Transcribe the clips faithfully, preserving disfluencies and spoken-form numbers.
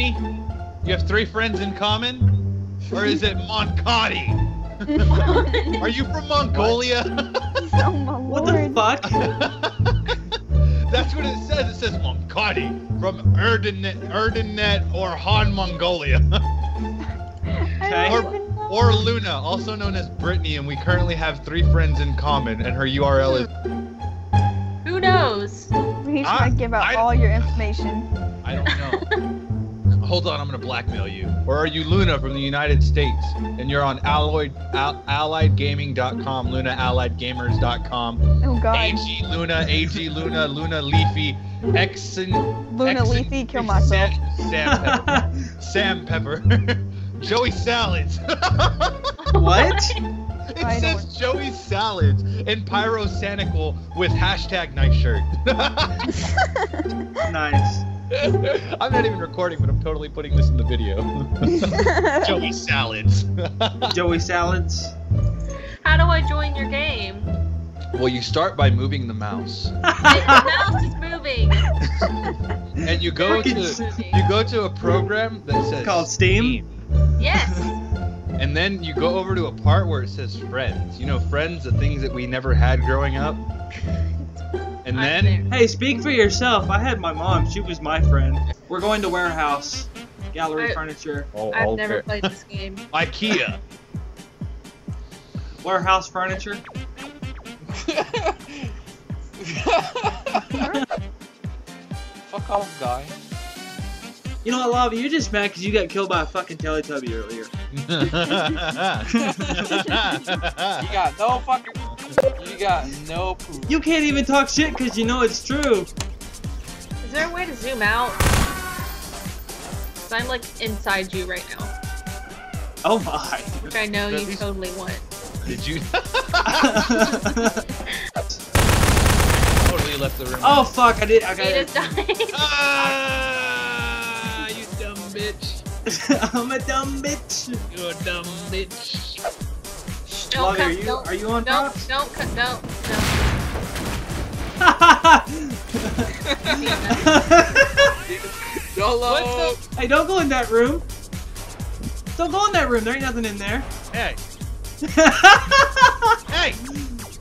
Brittany? You have three friends in common? Or is it Montgotti? Are you from Mongolia? Oh my lord. What the fuck? That's what it says. It says Montgotti from Erdenet, Erdenet or Han Mongolia. Okay. Or, or Luna, also known as Brittany, and we currently have three friends in common, and her U R L is... Who knows? He's I, gonna give out I, all your information. I don't know. Hold on, I'm gonna blackmail you. Or are you Luna from the United States, and you're on Allied, Al, allied gaming dot com, Luna Allied Gamers dot com. Oh God. A G Luna, A G Luna, Luna Leafy, Exen... Luna Exen, Leafy, kill myself. Sam, Sam Pepper. Sam Pepper. Joey Salads. What? It I says Joey Salads and Pyro Sanical with hashtag nice shirt. Nice. I'm not even recording, but I'm totally putting this in the video. Joey Salads. Joey Salads. How do I join your game? Well, you start by moving the mouse. The mouse is moving. And you go to you go to a program that says called Steam. Steam. Yes. And then you go over to a part where it says friends. You know, friends, the things that we never had growing up. And then... Hey, speak for yourself. I had my mom. She was my friend. We're going to warehouse. Gallery I, furniture. Oh, I've never fair. played this game. Ikea. Warehouse furniture. Fuck off, guy. You know what, Lavi, you're just mad because you got killed by a fucking Teletubby earlier. You got no fucking... You got no poop. You can't even talk shit because you know it's true. Is there a way to zoom out? Because I'm, like, inside you right now. Oh, my. Which I know you totally want. Did you... Totally left the room. Oh, fuck, I did... I got it. He just died. Bitch. I'm a dumb bitch. You're a dumb bitch. Don't Lavi, come, are, you, don't, are you on top? Don't, don't, don't, no. Hey, don't go in that room. Don't go in that room. There ain't nothing in there. Hey. Hey.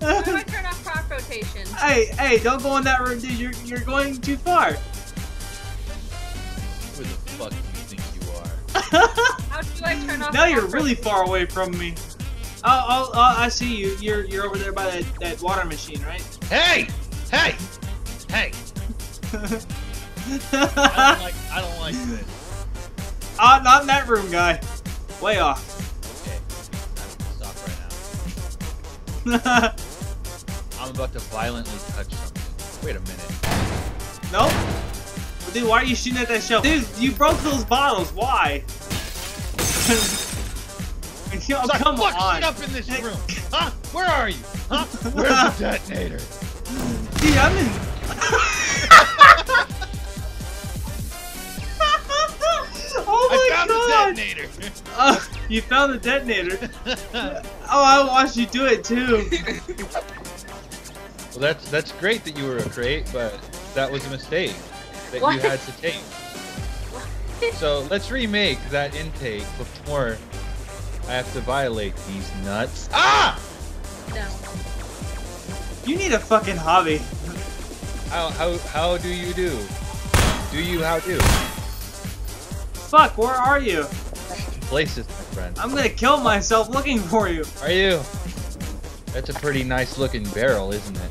How do I turn off crop rotation? Hey, hey, don't go in that room, dude. You're, you're going too far. Who the fuck do you think you are? How do I turn off? Now you're really far away from me. Oh, oh, oh, I see you. You're you're over there by that, that water machine, right? Hey, hey, hey! I don't like I don't like this. Ah, uh, not in that room, guy. Way off. Okay, I'm gonna stop right now. I'm about to violently touch something. Wait a minute. Nope. Dude, why are you shooting at that shelf? Dude, you broke those bottles. Why? Yo, so come fuck on. Up in this room. Huh? Where are you? Huh? Where's the detonator? Dude, I'm in. Oh my god! I found the detonator. uh, you found the detonator. Oh, I watched you do it too. Well, that's that's great that you were a crate, but that was a mistake. That what? You had to take. What? So let's remake that intake before I have to violate these nuts. Ah! No. You need a fucking hobby. How how how do you do? Do you how do? Fuck! Where are you? Places, my friend. I'm gonna kill myself looking for you. Are you? That's a pretty nice looking barrel, isn't it?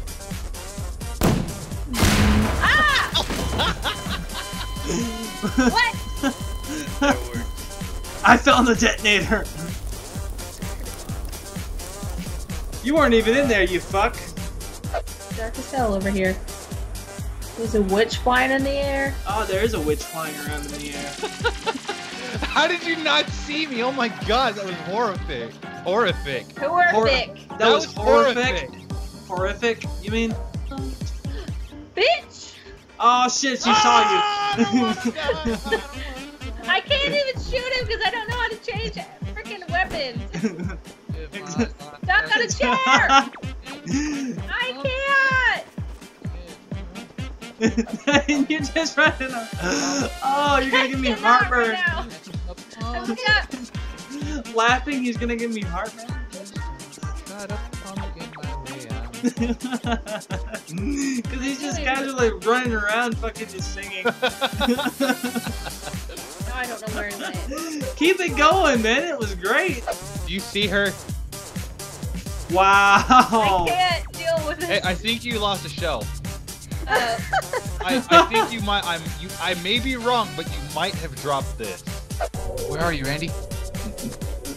What? I found the detonator. You weren't even in there, you fuck. Dark as hell over here. There's a witch flying in the air. Oh, there is a witch flying around in the air. How did you not see me? Oh my god, that was horrific. Horrific. Horrific. Hor that, that was, was horrific. Horrific, you mean? Bitch! Oh shit, she oh, saw you. I, I can't even shoot him because I don't know how to change freaking weapons. Stop on a chair! I can't! You're just running up. Oh, you're gonna give me heartburn. Laughing, he's gonna give me heartburn. Because he's just casually like, running around fucking just singing. I don't know where it is. Keep it going, man. It was great. Do you see her? Wow. I can't deal with it. Hey, I think you lost a shell. Uh. I, I think you might. I'm. You, I may be wrong, but you might have dropped this. Where are you, Andy?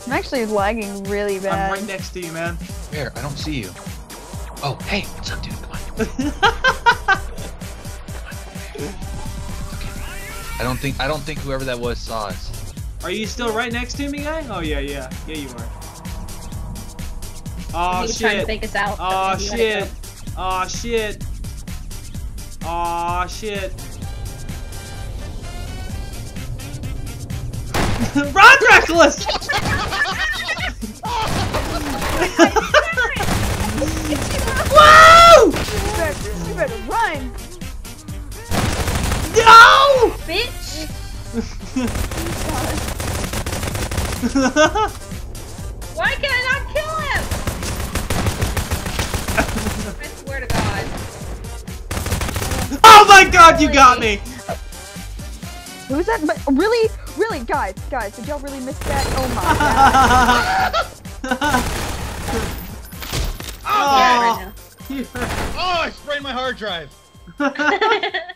I'm actually lagging really bad. I'm right next to you, man. Where? I don't see you. Oh, hey, what's up, dude? Come on. Come on. I don't think I don't think whoever that was saw us. Are you still right next to me, guy? Oh yeah, yeah, yeah, you are. Oh shit! Trying to fake us out. Oh shit! Oh shit! Oh shit! Run, Reckless! Whoa! You better, you better run! No! Bitch! Why can I not kill him? I swear to God. Oh my God, you got me! Who's that? Really? Really? Guys, guys, did y'all really miss that? Oh my God. Oh, oh, yeah, right now. Oh, I sprained my hard drive.